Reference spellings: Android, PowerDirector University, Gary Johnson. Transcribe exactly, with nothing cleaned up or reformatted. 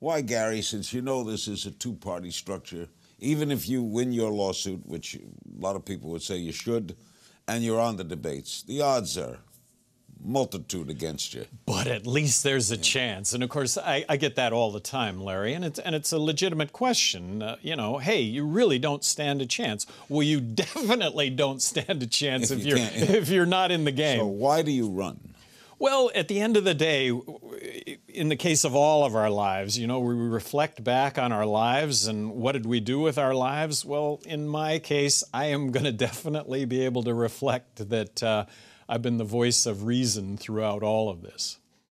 Why, Gary, since you know this is a two-party structure, even if you win your lawsuit, which a lot of people would say you should, and you're on the debates, the odds are multitude against you. But at least there's a yeah. chance. And, of course, I, I get that all the time, Larry, and it's, and it's a legitimate question. Uh, you know, hey, you really don't stand a chance. Well, you definitely don't stand a chance if, if, you you're, if you're not in the game. So why do you run? Well, at the end of the day, in the case of all of our lives, you know, we reflect back on our lives and what did we do with our lives? Well, in my case, I am going to definitely be able to reflect that uh, I've been the voice of reason throughout all of this.